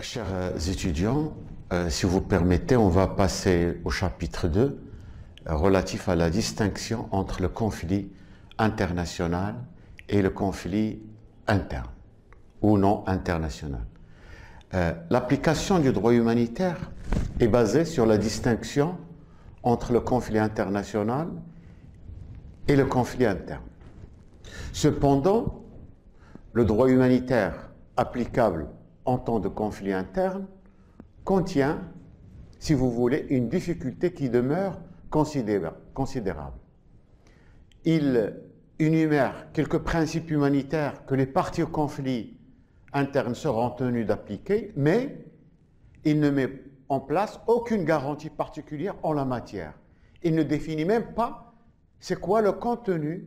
Chers étudiants, si vous permettez, on va passer au chapitre 2 relatif à la distinction entre le conflit international et le conflit interne ou non international. L'application du droit humanitaire est basée sur la distinction entre le conflit international et le conflit interne. Cependant, le droit humanitaire applicable en temps de conflit interne contient, si vous voulez, une difficulté qui demeure considérable. Il énumère quelques principes humanitaires que les parties au conflit interne seront tenues d'appliquer, mais il ne met en place aucune garantie particulière en la matière. Il ne définit même pas c'est quoi le contenu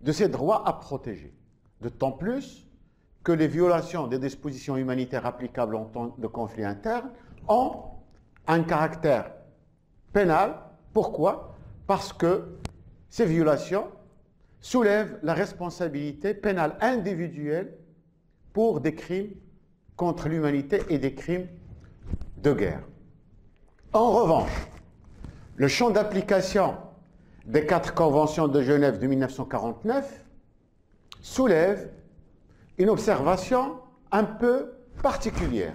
de ces droits à protéger. D'autant plus que les violations des dispositions humanitaires applicables en temps de conflit interne ont un caractère pénal. Pourquoi? Parce que ces violations soulèvent la responsabilité pénale individuelle pour des crimes contre l'humanité et des crimes de guerre. En revanche, le champ d'application des 4 conventions de Genève de 1949 soulève une observation un peu particulière.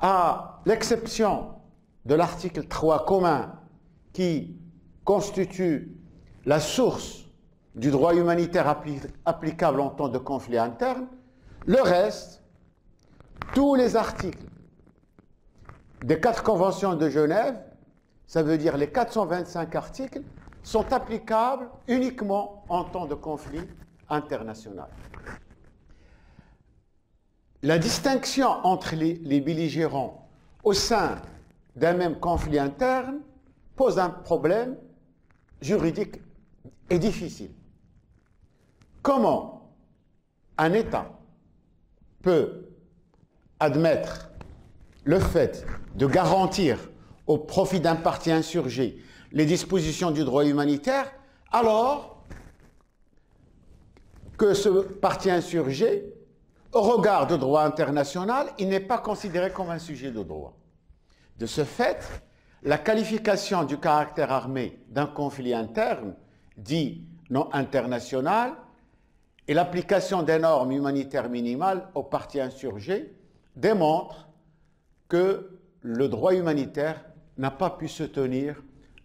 À l'exception de l'article 3 commun qui constitue la source du droit humanitaire applicable en temps de conflit interne, le reste, tous les articles des 4 conventions de Genève, ça veut dire les 425 articles, sont applicables uniquement en temps de conflit international. La distinction entre les belligérants au sein d'un même conflit interne pose un problème juridique et difficile. Comment un État peut admettre le fait de garantir au profit d'un parti insurgé les dispositions du droit humanitaire alors que ce parti insurgé, au regard du droit international, il n'est pas considéré comme un sujet de droit. De ce fait, la qualification du caractère armé d'un conflit interne, dit non international, et l'application des normes humanitaires minimales aux parties insurgées démontrent que le droit humanitaire n'a pas pu se tenir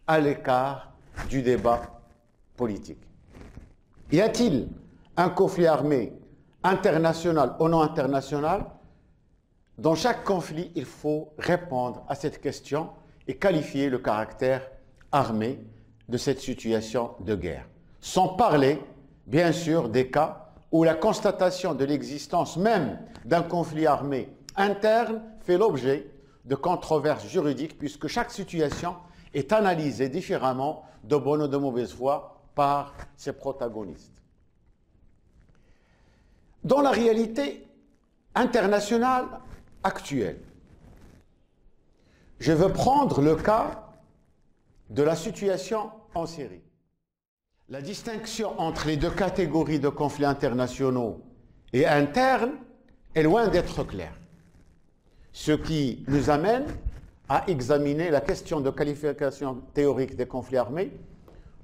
à l'écart du débat politique. Y a-t-il un conflit armé international ou non international? Dans chaque conflit, il faut répondre à cette question et qualifier le caractère armé de cette situation de guerre. Sans parler, bien sûr, des cas où la constatation de l'existence même d'un conflit armé interne fait l'objet de controverses juridiques, puisque chaque situation est analysée différemment, de bonne ou de mauvaise foi, par ses protagonistes. Dans la réalité internationale actuelle, je veux prendre le cas de la situation en Syrie. La distinction entre les deux catégories de conflits internationaux et internes est loin d'être claire, ce qui nous amène à examiner la question de qualification théorique des conflits armés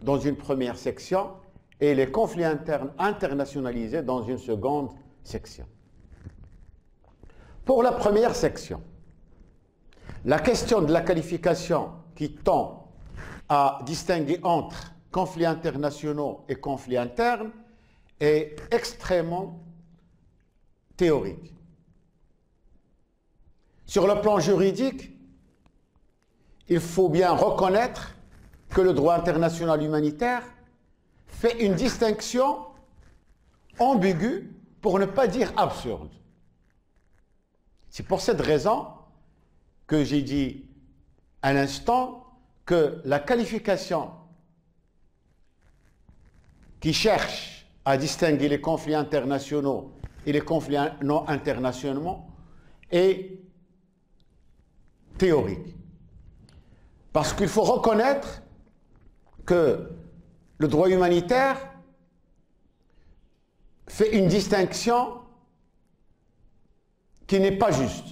dans une première section et les conflits internes internationalisés dans une seconde section. Pour la première section, la question de la qualification qui tend à distinguer entre conflits internationaux et conflits internes est extrêmement théorique. Sur le plan juridique, il faut bien reconnaître que le droit international humanitaire fait une distinction ambiguë, pour ne pas dire absurde. C'est pour cette raison que j'ai dit à l'instant que la qualification qui cherche à distinguer les conflits internationaux et les conflits non internationaux est théorique. Parce qu'il faut reconnaître que le droit humanitaire fait une distinction qui n'est pas juste.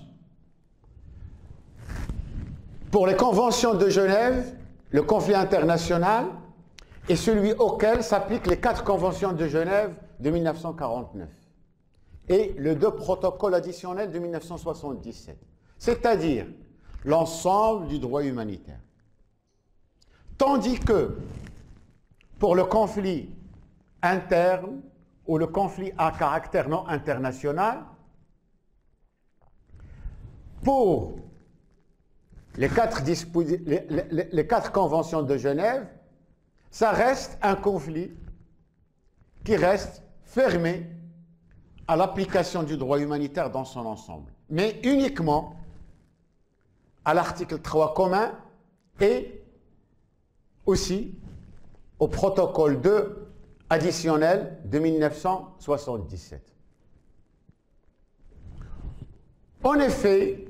Pour les conventions de Genève, le conflit international est celui auquel s'appliquent les 4 conventions de Genève de 1949 et les 2 protocoles additionnels de 1977, c'est-à-dire l'ensemble du droit humanitaire. Tandis que pour le conflit interne ou le conflit à caractère non international, pour les quatre conventions de Genève, ça reste un conflit qui reste fermé à l'application du droit humanitaire dans son ensemble, mais uniquement à l'article 3 commun et aussi au protocole 2 additionnel de 1977. En effet,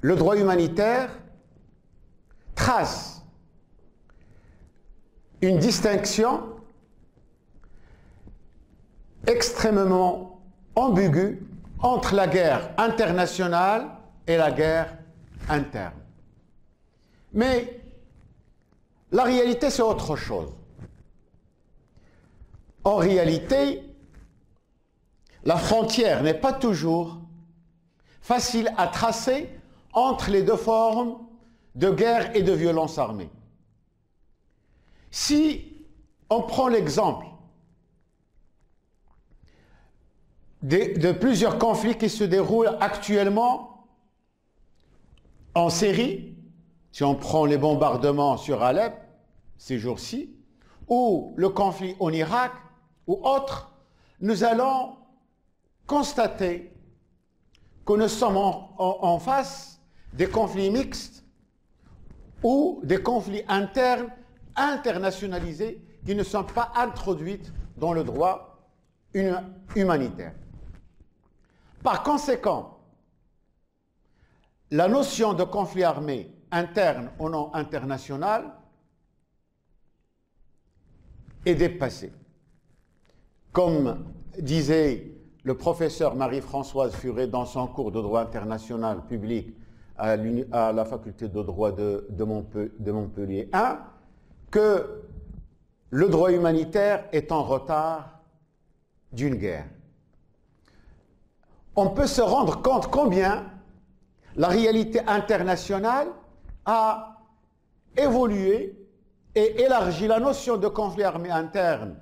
le droit humanitaire trace une distinction extrêmement ambiguë entre la guerre internationale et la guerre interne. Mais la réalité, c'est autre chose. En réalité, la frontière n'est pas toujours facile à tracer entre les 2 formes de guerre et de violence armée. Si on prend l'exemple de plusieurs conflits qui se déroulent actuellement en Syrie, si on prend les bombardements sur Alep ces jours-ci, ou le conflit en Irak ou autre, nous allons constater que nous sommes en face des conflits mixtes ou des conflits internes, internationalisés, qui ne sont pas introduits dans le droit humanitaire. Par conséquent, la notion de conflit armé interne ou non international est dépassée. Comme disait le professeur Marie-Françoise Furet dans son cours de droit international public à la faculté de droit de Montpellier 1, que le droit humanitaire est en retard d'une guerre. On peut se rendre compte combien la réalité internationale a évolué et élargi la notion de conflit armé interne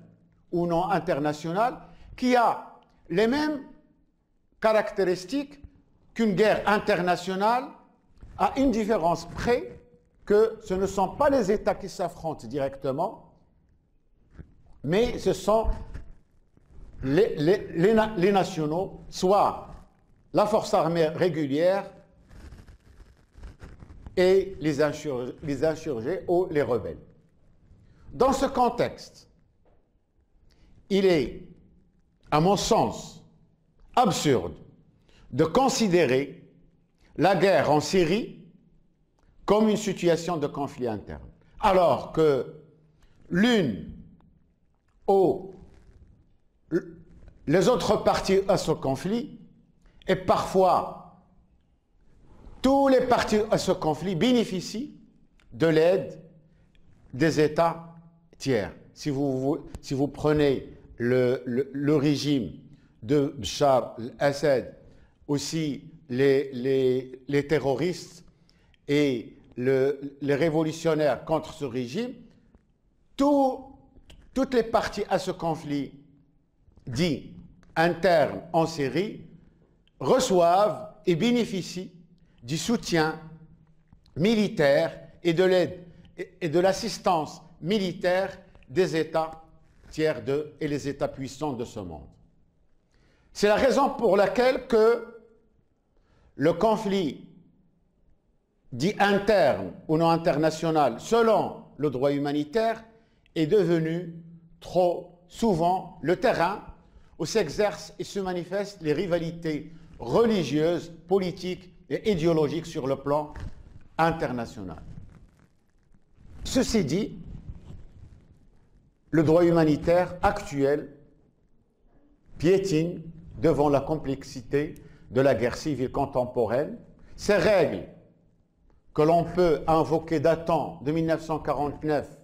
ou non international, qui a les mêmes caractéristiques qu'une guerre internationale, à une différence près que ce ne sont pas les États qui s'affrontent directement, mais ce sont les nationaux, soit la force armée régulière et les insurgés ou les rebelles. Dans ce contexte, il est, à mon sens, absurde de considérer la guerre en Syrie comme une situation de conflit interne, alors que l'une ou les autres parties à ce conflit, et parfois tous les parties à ce conflit, bénéficient de l'aide des États tiers. Si vous prenez le régime de Bachar al-Assad, aussi les terroristes et les révolutionnaires contre ce régime, toutes les parties à ce conflit dit interne en Syrie reçoivent et bénéficient du soutien militaire et de l'aide et de l'assistance militaire des États tiers et les États puissants de ce monde. C'est la raison pour laquelle que le conflit dit interne ou non international, selon le droit humanitaire, est devenu trop souvent le terrain où s'exercent et se manifestent les rivalités religieuses, politiques et idéologiques sur le plan international. Ceci dit, le droit humanitaire actuel piétine devant la complexité de la guerre civile contemporaine, ces règles que l'on peut invoquer datant de 1949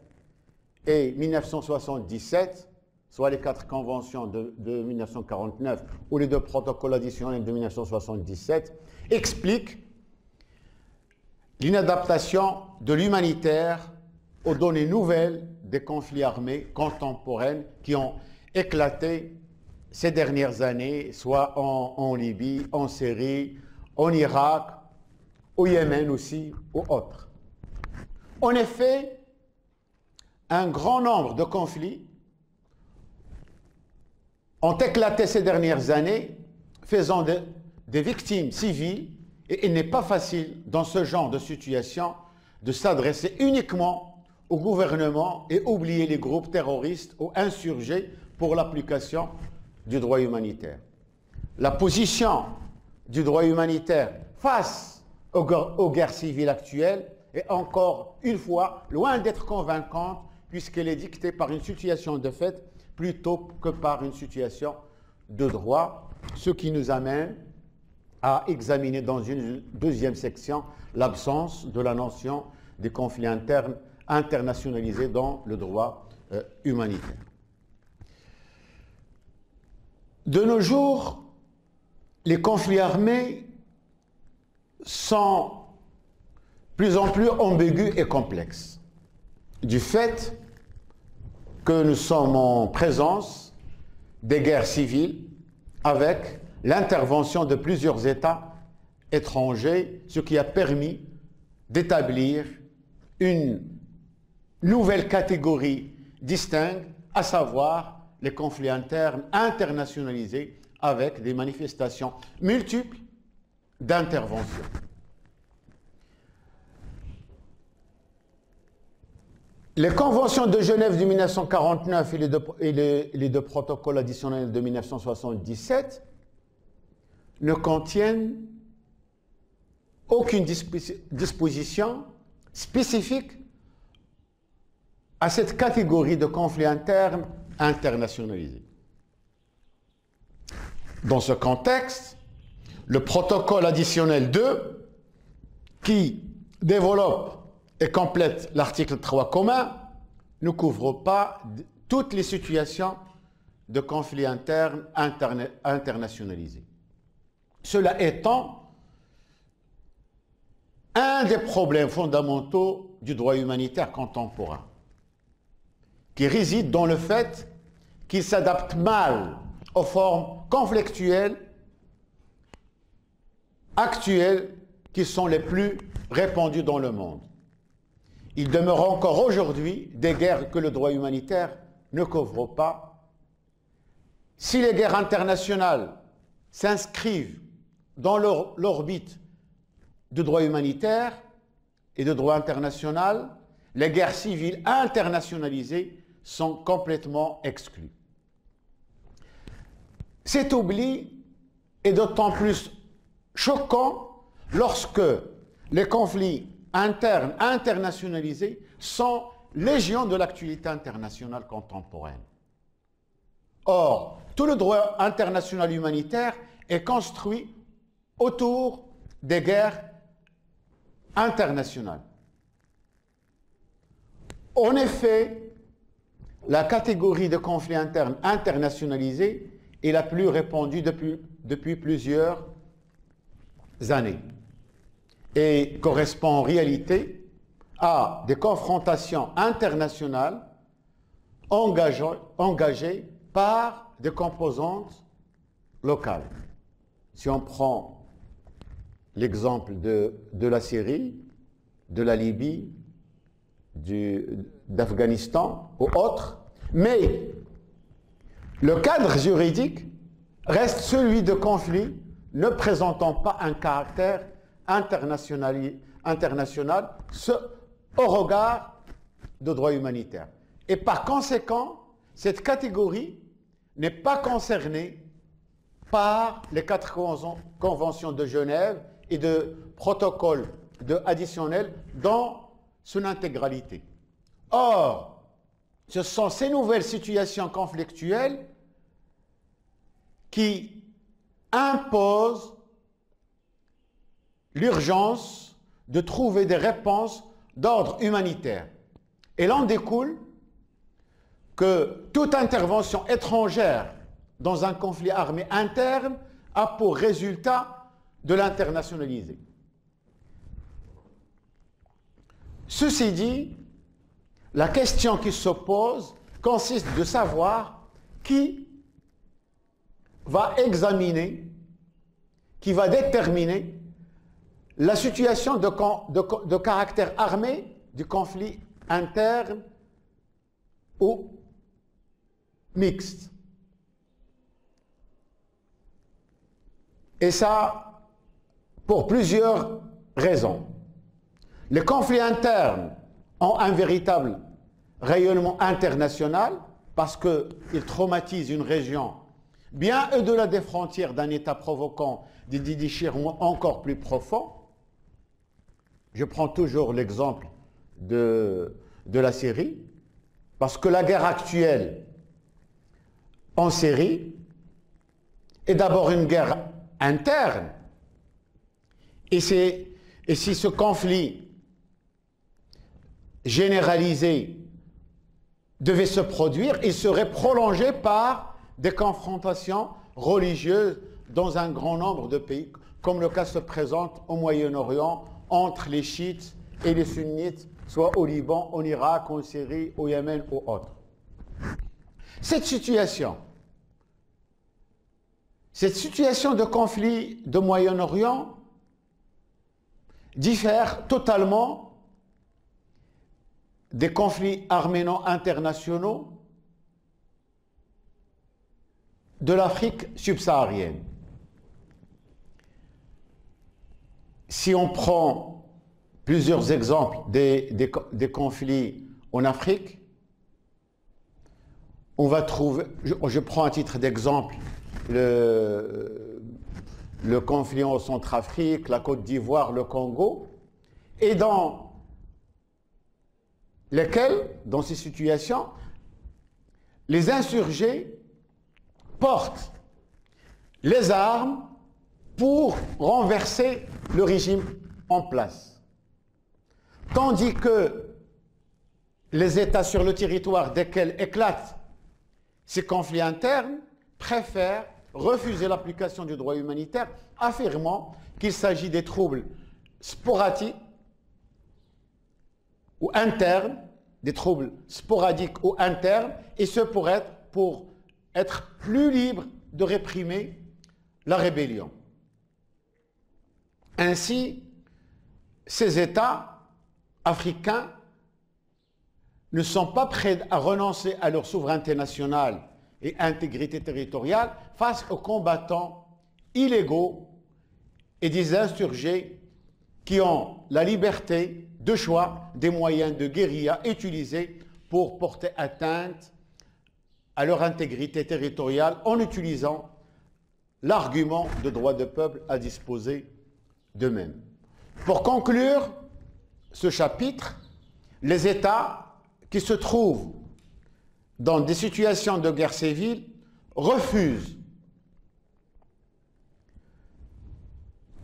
et 1977, soit les 4 conventions de 1949 ou les 2 protocoles additionnels de 1977, expliquent l'inadaptation de l'humanitaire aux données nouvelles des conflits armés contemporaines qui ont éclaté ces dernières années, soit en Libye, en Syrie, en Irak, au Yémen aussi, ou autres. En effet, un grand nombre de conflits ont éclaté ces dernières années, faisant des victimes civiles, et il n'est pas facile, dans ce genre de situation, de s'adresser uniquement au gouvernement et oublier les groupes terroristes ou insurgés pour l'application du droit humanitaire. La position du droit humanitaire face aux guerres civiles actuelles est encore une fois loin d'être convaincante puisqu'elle est dictée par une situation de fait plutôt que par une situation de droit, ce qui nous amène à examiner dans une deuxième section l'absence de la notion des conflits internes internationalisés dans le droit humanitaire. De nos jours, les conflits armés sont plus en plus ambigus et complexes, du fait que nous sommes en présence des guerres civiles avec l'intervention de plusieurs États étrangers, ce qui a permis d'établir une nouvelle catégorie distincte, à savoir les conflits internes internationalisés avec des manifestations multiples d'intervention. Les conventions de Genève de 1949 et les deux protocoles additionnels de 1977 ne contiennent aucune disposition spécifique à cette catégorie de conflits internes internationalisés. Dans ce contexte, le protocole additionnel 2, qui développe et complète l'article 3 commun, ne couvre pas toutes les situations de conflits internes internationalisés. Cela étant, un des problèmes fondamentaux du droit humanitaire contemporain, qui réside dans le fait qu'il s'adapte mal aux formes conflictuelles actuelles qui sont les plus répandues dans le monde. Il demeure encore aujourd'hui des guerres que le droit humanitaire ne couvre pas. Si les guerres internationales s'inscrivent dans l'orbite du droit humanitaire et du droit international, les guerres civiles internationalisées sont complètement exclues. Cet oubli est d'autant plus choquant lorsque les conflits internes, internationalisés, sont légion de l'actualité internationale contemporaine. Or, tout le droit international humanitaire est construit autour des guerres internationales. En effet, la catégorie de conflits internes internationalisés est la plus répandue depuis plusieurs années et correspond en réalité à des confrontations internationales engagées par des composantes locales. Si on prend l'exemple de la Syrie, de la Libye, d'Afghanistan ou autres, mais le cadre juridique reste celui de conflits ne présentant pas un caractère international, ce au regard de droit humanitaire. Et par conséquent, cette catégorie n'est pas concernée par les 4 conventions de Genève et de protocoles additionnels dans son intégralité. Or, ce sont ces nouvelles situations conflictuelles qui imposent l'urgence de trouver des réponses d'ordre humanitaire. Et l'on découle que toute intervention étrangère dans un conflit armé interne a pour résultat de l'internationaliser. Ceci dit, la question qui se pose consiste de savoir qui va examiner, qui va déterminer la situation de caractère armé du conflit interne ou mixte. Et ça, pour plusieurs raisons. Les conflits internes ont un véritable rayonnement international parce qu'ils traumatisent une région bien au-delà des frontières d'un État, provoquant des déchirements encore plus profonds. Je prends toujours l'exemple de la Syrie, parce que la guerre actuelle en Syrie est d'abord une guerre interne, et si ce conflit généralisé devait se produire, il serait prolongé par des confrontations religieuses dans un grand nombre de pays, comme le cas se présente au Moyen-Orient entre les chiites et les sunnites, soit au Liban, en Irak, en Syrie, au Yémen ou autre. Cette situation de conflit de Moyen-Orient diffère totalement des conflits armés non internationaux de l'Afrique subsaharienne. Si on prend plusieurs exemples des conflits en Afrique, on va trouver, je prends à titre d'exemple le conflit en Centrafrique, la Côte d'Ivoire, le Congo, et dans ces situations, les insurgés portent les armes pour renverser le régime en place. Tandis que les États sur le territoire desquels éclatent ces conflits internes préfèrent refuser l'application du droit humanitaire, affirmant qu'il s'agit des troubles sporadiques ou internes, et ce pour être plus libre de réprimer la rébellion. Ainsi, ces États africains ne sont pas prêts à renoncer à leur souveraineté nationale et intégrité territoriale face aux combattants illégaux et des insurgés qui ont la liberté de choix des moyens de guérilla utilisés pour porter atteinte à leur intégrité territoriale en utilisant l'argument de droit de peuple à disposer d'eux-mêmes. Pour conclure ce chapitre, les États qui se trouvent dans des situations de guerre civile refusent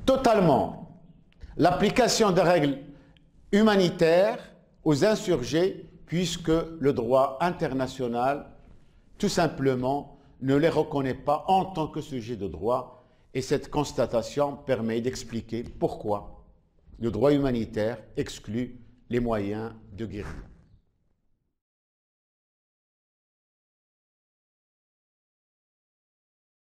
totalement l'application des règles humanitaires aux insurgés, puisque le droit international, tout simplement, ne les reconnaît pas en tant que sujet de droit, et cette constatation permet d'expliquer pourquoi le droit humanitaire exclut les moyens de guérilla.